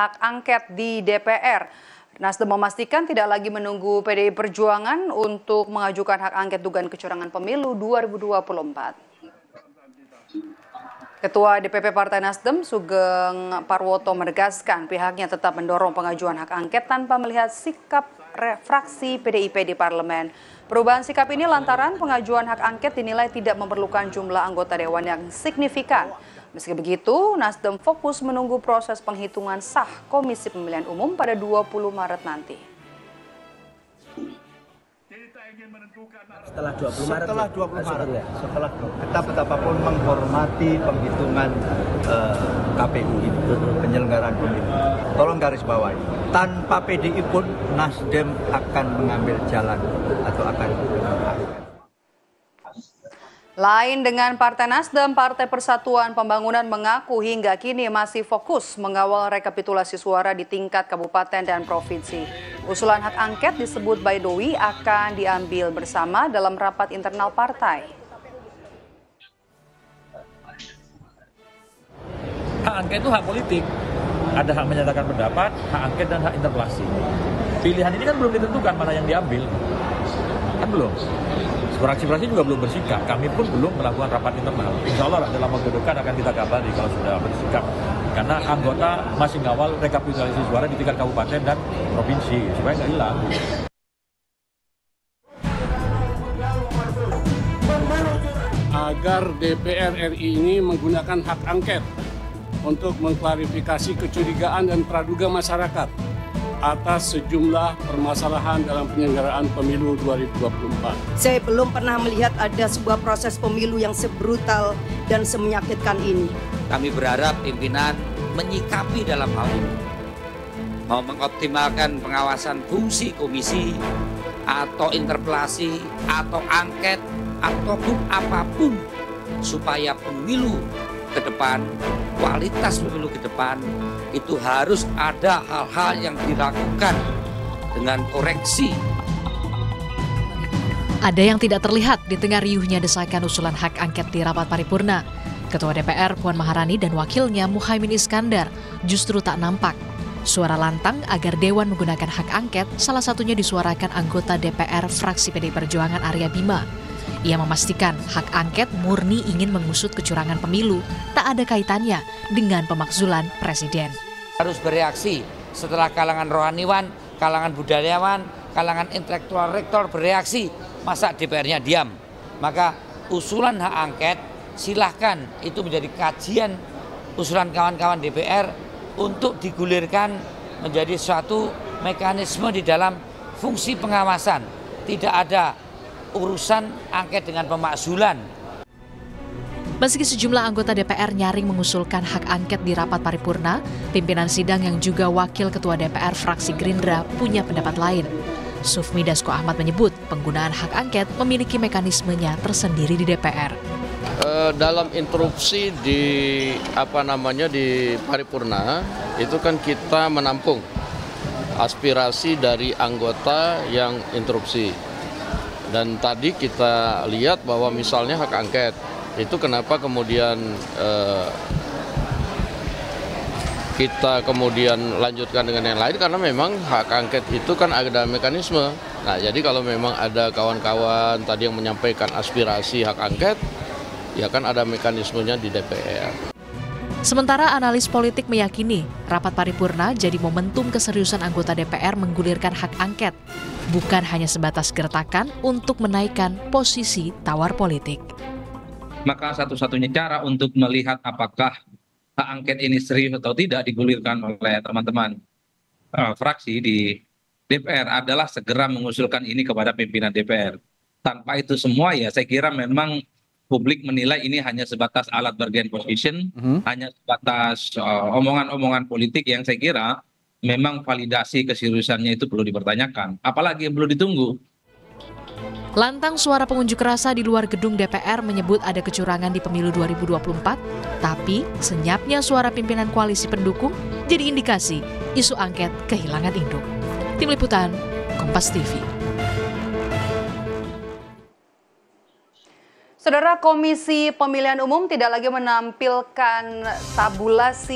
hak angket di DPR. Nasdem memastikan tidak lagi menunggu PDI Perjuangan untuk mengajukan hak angket dugaan kecurangan pemilu 2024. Ketua DPP Partai Nasdem, Sugeng Parwoto, menegaskan pihaknya tetap mendorong pengajuan hak angket tanpa melihat sikap fraksi PDIP di parlemen. Perubahan sikap ini lantaran pengajuan hak angket dinilai tidak memerlukan jumlah anggota dewan yang signifikan. Meski begitu, Nasdem fokus menunggu proses penghitungan sah Komisi Pemilihan Umum pada 20 Maret nanti. Setelah 20 Maret, setelah kita betapapun menghormati penghitungan KPU ini, penyelenggaraan pemilu. Tolong garis bawahi, tanpa PDI pun Nasdem akan mengambil jalan atau akan. Lain dengan Partai Nasdem, Partai Persatuan Pembangunan mengaku hingga kini masih fokus mengawal rekapitulasi suara di tingkat kabupaten dan provinsi. Usulan hak angket disebut Baidowi akan diambil bersama dalam rapat internal partai. Hak angket itu hak politik. Ada hak menyatakan pendapat, hak angket, dan hak interpelasi. Pilihan ini kan belum ditentukan mana yang diambil. Kan belum. Fraksi-fraksi juga belum bersikap, kami pun belum melakukan rapat internal. Insya Allah dalam waktu dekat akan kita kabari kalau sudah bersikap. Karena anggota masih ngawal rekapitulasi suara di tingkat kabupaten dan provinsi, supaya nggak hilang. Agar DPR RI ini menggunakan hak angket untuk mengklarifikasi kecurigaan dan praduga masyarakat atas sejumlah permasalahan dalam penyelenggaraan pemilu 2024. Saya belum pernah melihat ada sebuah proses pemilu yang sebrutal dan semenyakitkan ini. Kami berharap pimpinan menyikapi dalam hal ini. Mau mengoptimalkan pengawasan fungsi komisi, atau interpelasi, atau angket, ataupun apapun, supaya pemilu ke depan, kualitas pemilu ke depan, itu harus ada hal-hal yang dilakukan dengan koreksi. Ada yang tidak terlihat di tengah riuhnya desakan usulan hak angket di rapat paripurna. Ketua DPR Puan Maharani dan wakilnya Muhaimin Iskandar justru tak nampak. Suara lantang agar Dewan menggunakan hak angket salah satunya disuarakan anggota DPR fraksi PDI Perjuangan Arya Bima. Ia memastikan hak angket murni ingin mengusut kecurangan pemilu, tak ada kaitannya dengan pemakzulan presiden. Harus bereaksi setelah kalangan rohaniwan, kalangan budayawan, kalangan intelektual rektor bereaksi, masa DPR-nya diam. Maka usulan hak angket silahkan itu menjadi kajian usulan kawan-kawan DPR untuk digulirkan menjadi suatu mekanisme di dalam fungsi pengawasan. Tidak ada urusan angket dengan pemakzulan. Meski sejumlah anggota DPR nyaring mengusulkan hak angket di rapat paripurna, pimpinan sidang yang juga wakil ketua DPR fraksi Gerindra punya pendapat lain. Sufmi Dasko Ahmad menyebut penggunaan hak angket memiliki mekanismenya tersendiri di DPR. Dalam interupsi di di paripurna itu kan kita menampung aspirasi dari anggota yang interupsi. Dan tadi kita lihat bahwa misalnya hak angket, itu kenapa kemudian kita kemudian lanjutkan dengan yang lain, karena memang hak angket itu kan ada mekanisme. Nah jadi kalau memang ada kawan-kawan tadi yang menyampaikan aspirasi hak angket, ya kan ada mekanismenya di DPR. Sementara analis politik meyakini rapat paripurna jadi momentum keseriusan anggota DPR menggulirkan hak angket, bukan hanya sebatas gertakan untuk menaikkan posisi tawar politik. Maka satu-satunya cara untuk melihat apakah hak angket ini serius atau tidak digulirkan oleh teman-teman fraksi di DPR adalah segera mengusulkan ini kepada pimpinan DPR. Tanpa itu semua ya saya kira memang publik menilai ini hanya sebatas alat bargain position, hanya sebatas omongan-omongan politik yang saya kira memang validasi keseriusannya itu perlu dipertanyakan, apalagi yang perlu ditunggu. Lantang suara pengunjuk rasa di luar gedung DPR menyebut ada kecurangan di pemilu 2024, tapi senyapnya suara pimpinan koalisi pendukung jadi indikasi isu angket kehilangan induk. Tim Liputan, Kompas TV. Saudara, Komisi Pemilihan Umum tidak lagi menampilkan tabulasi